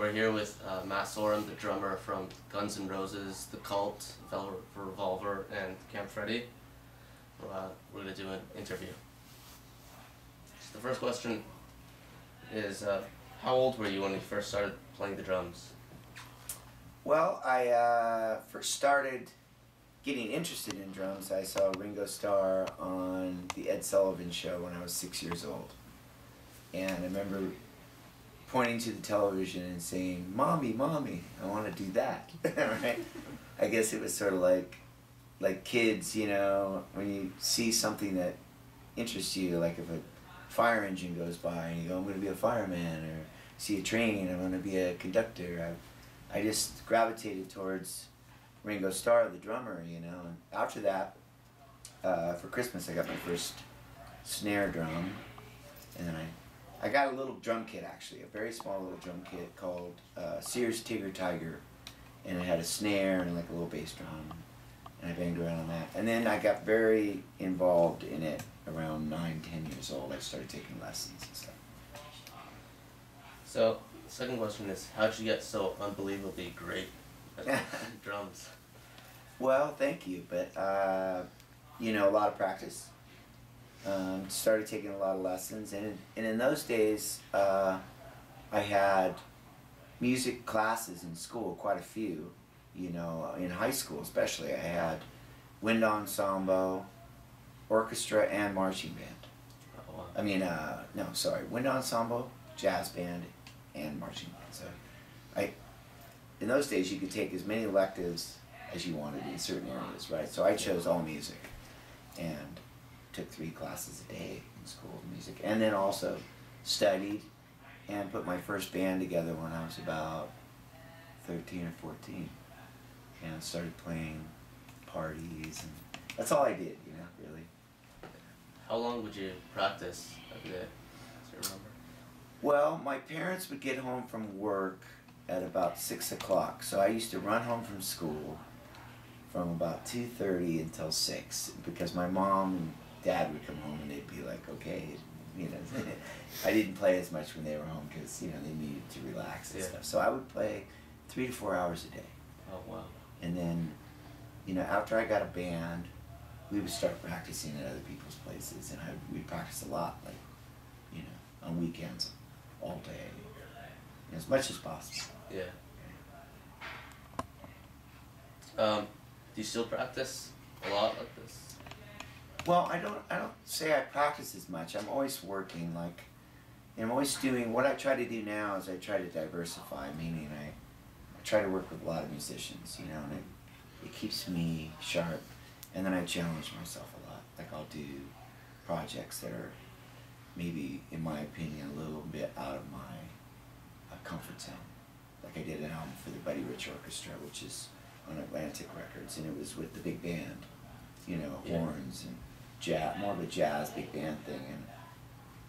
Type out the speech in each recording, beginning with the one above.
We're here with Matt Sorum, the drummer from Guns N' Roses, The Cult, Velvet Revolver, and Camp Freddy. We're going to do an interview. So the first question is, how old were you when you first started playing the drums? Well, I first started getting interested in drums. I saw Ringo Starr on the Ed Sullivan Show when I was 6 years old. And I remember pointing to the television and saying, "Mommy, Mommy, I want to do that." Right? I guess it was sort of like kids, you know, when you see something that interests you, like if a fire engine goes by and you go, "I'm going to be a fireman," or see a train, "I'm going to be a conductor." I just gravitated towards Ringo Starr, the drummer, you know. And after that, for Christmas, I got my first snare drum, and then I got a little drum kit, actually, a very small little drum kit called Sears Tiger, and it had a snare and like a little bass drum, and I banged around on that. And then I got very involved in it around 9, 10 years old. I started taking lessons and stuff. So, the second question is, how'd you get so unbelievably great at drums? Well, thank you, but you know, a lot of practice. Started taking a lot of lessons, and in those days I had music classes in school, quite a few, you know, in high school especially. I had wind ensemble, orchestra, and marching band. Oh, wow. I mean, no, sorry, wind ensemble, jazz band, and marching band. So in those days you could take as many electives as you wanted in certain areas, right? So I chose all music, and took 3 classes a day in school of music, and then also studied and put my first band together when I was about 13 or 14, and started playing parties, and that's all I did, you know, really. How long would you practice every day? Do you remember? Well, my parents would get home from work at about 6 o'clock, so I used to run home from school from about 2:30 until 6, because my mom and Dad would come home and they'd be like, "Okay," you know. I didn't play as much when they were home because, you know, they needed to relax and stuff. So I would play 3 to 4 hours a day. Oh, wow. And then, you know, after I got a band, we would start practicing at other people's places, and we'd practice a lot, like, you know, on weekends, all day, you know, as much as possible. Yeah. Do you still practice a lot like this? Well, I don't say I practice as much. I'm always working, like, and I'm always doing, what I try to do now is I try to diversify, meaning I try to work with a lot of musicians, you know, and it keeps me sharp, and then I challenge myself a lot. Like, I'll do projects that are maybe, in my opinion, a little bit out of my comfort zone. Like, I did an album for the Buddy Rich Orchestra, which is on Atlantic Records, and it was with the big band, you know, horns and jazz, more of a jazz big band thing, and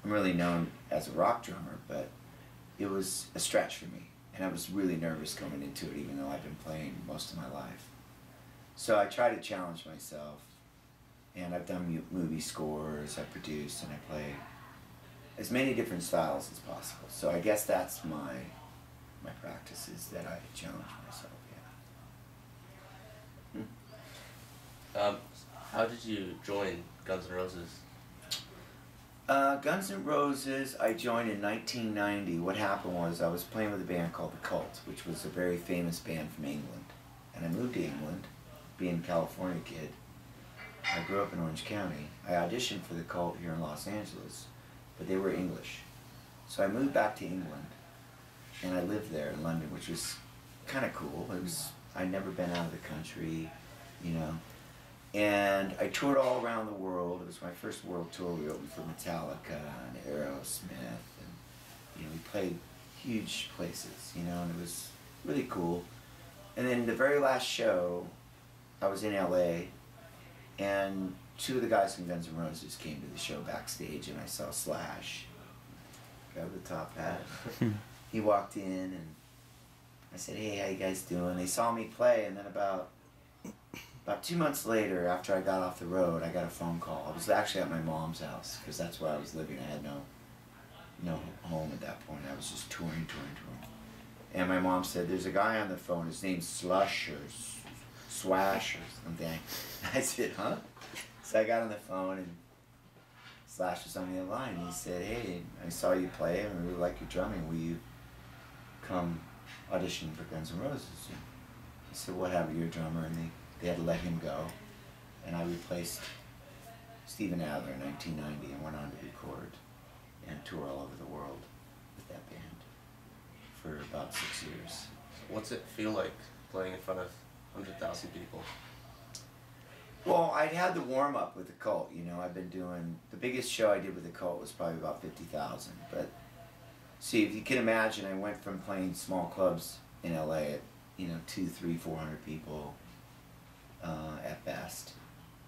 I'm really known as a rock drummer, but it was a stretch for me, and I was really nervous going into it, even though I've been playing most of my life. So I try to challenge myself, and I've done movie scores, I've produced, and I play as many different styles as possible. So I guess that's my practice, is that I challenge myself, yeah. How did you join Guns N' Roses? Guns N' Roses, I joined in 1990. What happened was I was playing with a band called The Cult, which was a very famous band from England. And I moved to England, being a California kid. I grew up in Orange County. I auditioned for The Cult here in Los Angeles, but they were English. So I moved back to England, and I lived there in London, which was kind of cool. It was, I'd never been out of the country, you know. And I toured all around the world. It was my first world tour. We opened for Metallica and Aerosmith, and, you know, we played huge places, you know, and it was really cool. And then the very last show, I was in LA, and 2 of the guys from Guns N' Roses came to the show backstage, and I saw Slash, guy with the top hat. He walked in, and I said, "Hey, how you guys doing?" They saw me play, and then about 2 months later, after I got off the road, I got a phone call. I was actually at my mom's house, because that's where I was living. I had no home at that point. I was just touring. And my mom said, there's a guy on the phone, his name's Slush or Swash or something. And I said, huh? So I got on the phone and Slash was on the line. And he said, hey, I saw you play and I really like your drumming. Will you come audition for Guns N' Roses? And I said, what happened to your drummer? And they had to let him go. And I replaced Stephen Adler in 1990 and went on to record and tour all over the world with that band for about 6 years. What's it feel like playing in front of 100,000 people? Well, I'd had the warm-up with the Cult, you know. I've been doing, the biggest show I did with the Cult was probably about 50,000. But see, if you can imagine, I went from playing small clubs in LA at, you know, 200, 300, 400 people at best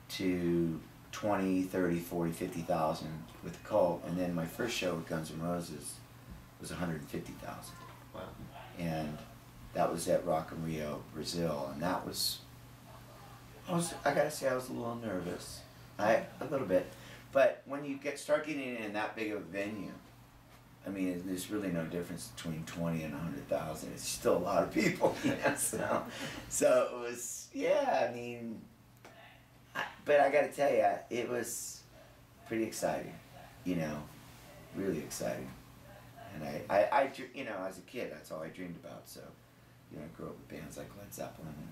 to 20, 30, 40, 50,000 with the Cult. And then my first show with Guns N' Roses was 150,000. Wow. And that was at Rock and Rio, Brazil, and that was, I gotta say, I was a little nervous. A little bit. But when you start getting in that big of a venue, I mean, there's really no difference between 20 and 100,000. It's still a lot of people, you know, so it was, yeah, I mean, but I gotta tell you, it was pretty exciting, you know, really exciting. And you know, as a kid, that's all I dreamed about. So, you know, I grew up with bands like Led Zeppelin and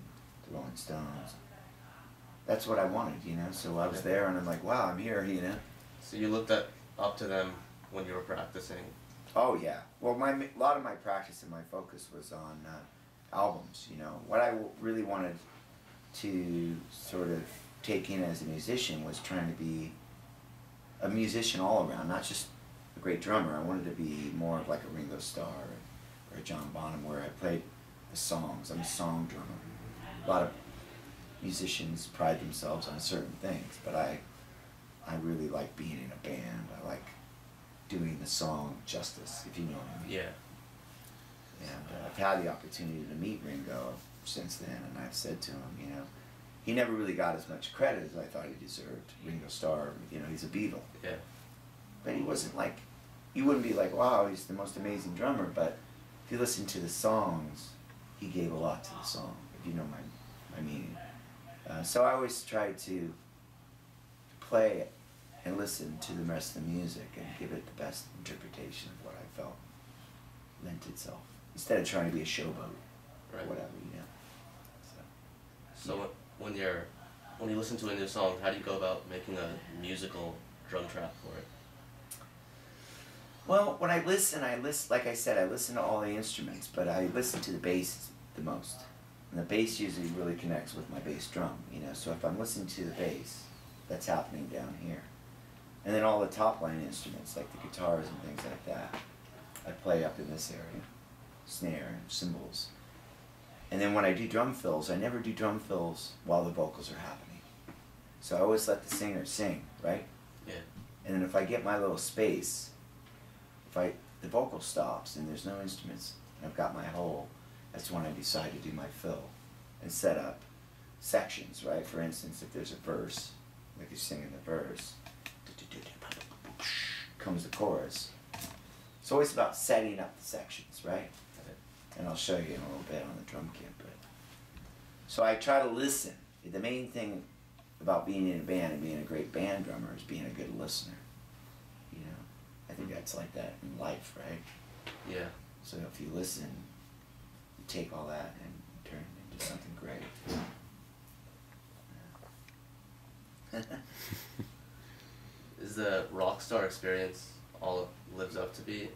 the Rolling Stones. That's what I wanted, you know. So I was there, and I'm like, wow, I'm here, you know. So you looked up to them when you were practicing. Oh yeah. Well, a lot of my practice and my focus was on albums. You know, what I really wanted to sort of take in as a musician was trying to be a musician all around, not just a great drummer. I wanted to be more of like a Ringo Starr or a John Bonham, where I played the songs. I'm a song drummer. A lot of musicians pride themselves on certain things, but I really like being in a band. I like doing the song justice, if you know what I mean. Yeah. And I've had the opportunity to meet Ringo since then, and I've said to him, you know, he never really got as much credit as I thought he deserved. Ringo Starr, you know, he's a Beatle. Yeah. But he wasn't like, you wouldn't be like, wow, he's the most amazing drummer, but if you listen to the songs, he gave a lot to the song, if you know my meaning. So I always tried to play it and listen to the rest of the music and give it the best interpretation of what I felt lent itself, instead of trying to be a showboat or whatever, you know. So yeah. when you listen to a new song, how do you go about making a musical drum track for it? Well, when I listen, like I said, I listen to all the instruments, but I listen to the bass the most. And the bass usually really connects with my bass drum, you know, so if I'm listening to the bass, that's happening down here. And then all the top line instruments, like the guitars and things like that, I play up in this area, snare and cymbals. And then when I do drum fills, I never do drum fills while the vocals are happening. So I always let the singer sing, right? Yeah. And then if I get my little space, the vocal stops and there's no instruments, and I've got my hole, that's when I decide to do my fill and set up sections, right? For instance, if there's a verse, like you're singing the verse, comes the chorus. It's always about setting up the sections, right? And I'll show you in a little bit on the drum kit. But so I try to listen. The main thing about being in a band and being a great band drummer is being a good listener, you know? I think that's like that in life, right? Yeah. So if you listen, you take all that and turn it into something great. Yeah. Is the rock star experience all it lives up to be?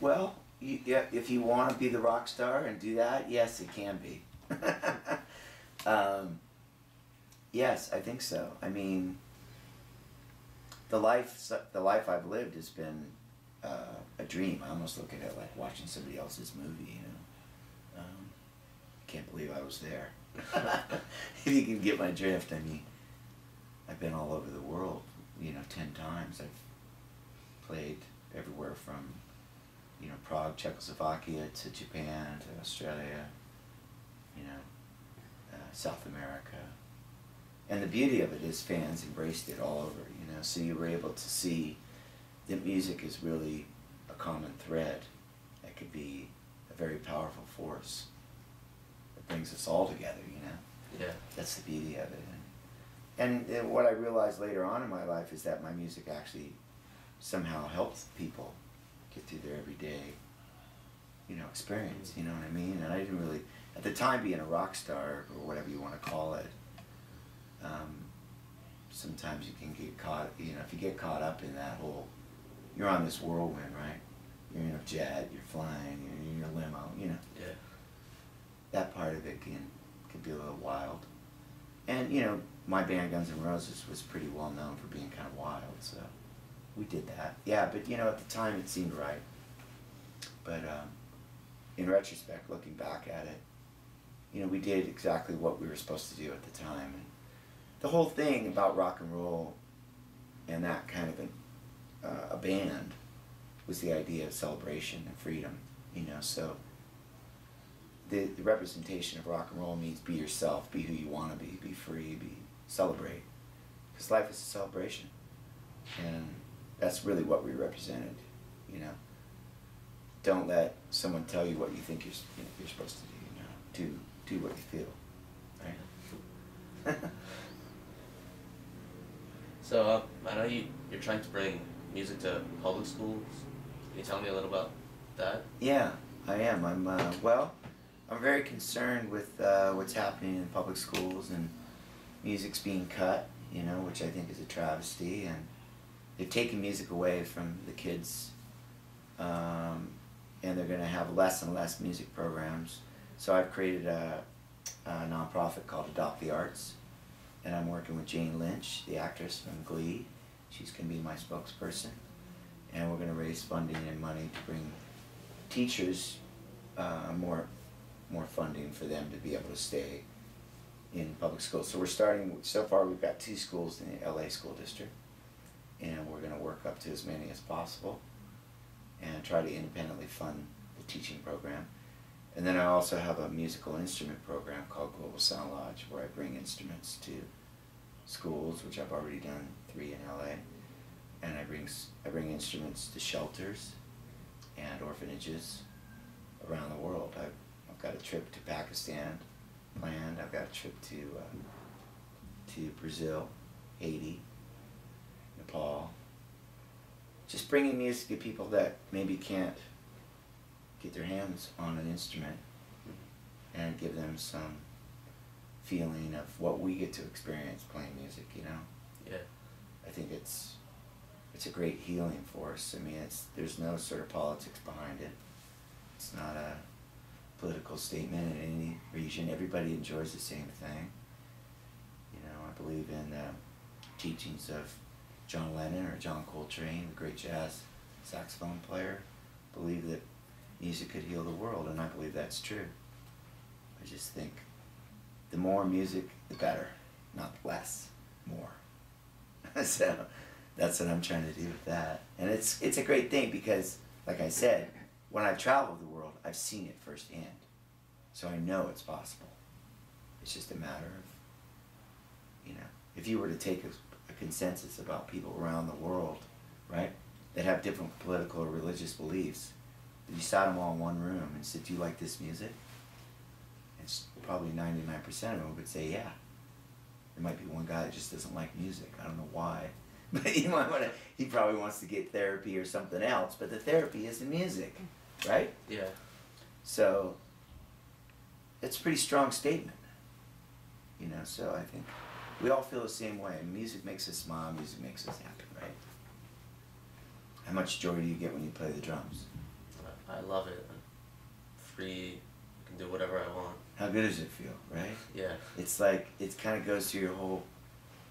Well, yeah, if you want to be the rock star and do that, yes, it can be. Yes, I think so. I mean, the life I've lived has been a dream. I almost look at it like watching somebody else's movie, you know. Can't believe I was there. If you can get my drift, I mean, I've been all over the world, you know, 10 times. I've played everywhere from, you know, Prague, Czechoslovakia, to Japan, to Australia, you know, South America. And the beauty of it is fans embraced it all over, you know, so you were able to see that music is really a common thread that could be a very powerful force that brings us all together, you know? Yeah. That's the beauty of it. And what I realized later on in my life is that my music actually somehow helps people get through their everyday, you know, experience, you know what I mean? And I didn't really, at the time, being a rock star, or whatever you want to call it, sometimes you can get caught, you know, if you get caught up in that whole, you're on this whirlwind, right? You're in a jet, you're flying, you're in your limo, you know. Yeah. That part of it can be a little wild. And, you know, my band Guns N' Roses was pretty well known for being kind of wild, so we did that. Yeah, but, you know, at the time it seemed right. But in retrospect, looking back at it, you know, we did exactly what we were supposed to do at the time. And the whole thing about rock and roll and that kind of a band was the idea of celebration and freedom, you know, so the representation of rock and roll means be yourself, be who you want to be free, celebrate, because life is a celebration, and that's really what we represented, you know. Don't let someone tell you what you think you're supposed to do, you know, do what you feel, right? So, I know you're trying to bring music to public schools. Can you tell me a little about that? Yeah, I am. I'm very concerned with what's happening in public schools, and music's being cut, you know, which I think is a travesty, and they've taken music away from the kids, and they're going to have less and less music programs. So I've created a nonprofit called Adopt the Arts. And I'm working with Jane Lynch, the actress from Glee. She's going to be my spokesperson. And we're going to raise funding and money to bring teachers more funding for them to be able to stay in public schools. So we're starting, so far we've got 2 schools in the LA school district. And we're going to work up to as many as possible and try to independently fund the teaching program. And then I also have a musical instrument program called Global Sound Lodge, where I bring instruments to schools, which I've already done 3 in LA, and I bring instruments to shelters and orphanages around the world. I've got a trip to Pakistan planned. I've got a trip to Brazil, Haiti, Nepal. Just bringing music to people that maybe can't get their hands on an instrument, and give them some feeling of what we get to experience playing music, you know? Yeah. I think it's a great healing force. I mean, there's no sort of politics behind it. It's not a political statement in any region. Everybody enjoys the same thing. You know, I believe in the teachings of John Lennon or John Coltrane, the great jazz saxophone player. I believe that music could heal the world, and I believe that's true. I just think the more music, the better, not less, more. So that's what I'm trying to do with that. And it's a great thing because, like I said, when I've traveled the world, I've seen it firsthand. So I know it's possible. It's just a matter of, you know, if you were to take a consensus about people around the world, right, that have different political or religious beliefs, you sat them all in one room and said, do you like this music? And probably 99% of them would say, yeah. There might be one guy that just doesn't like music. I don't know why. But you might want to, he probably wants to get therapy or something else, but the therapy isn't music, right? Yeah. So it's a pretty strong statement. You know, so I think we all feel the same way. And music makes us smile, music makes us happy, right? How much joy do you get when you play the drums? I love it. I'm free. I can do whatever I want. How good does it feel, right? Yeah. It's like, it kind of goes through your whole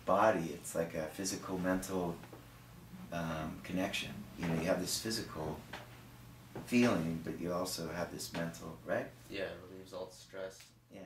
body. It's like a physical, mental connection. You know, you have this physical feeling, but you also have this mental, right? Yeah, it relieves all the stress. Yeah.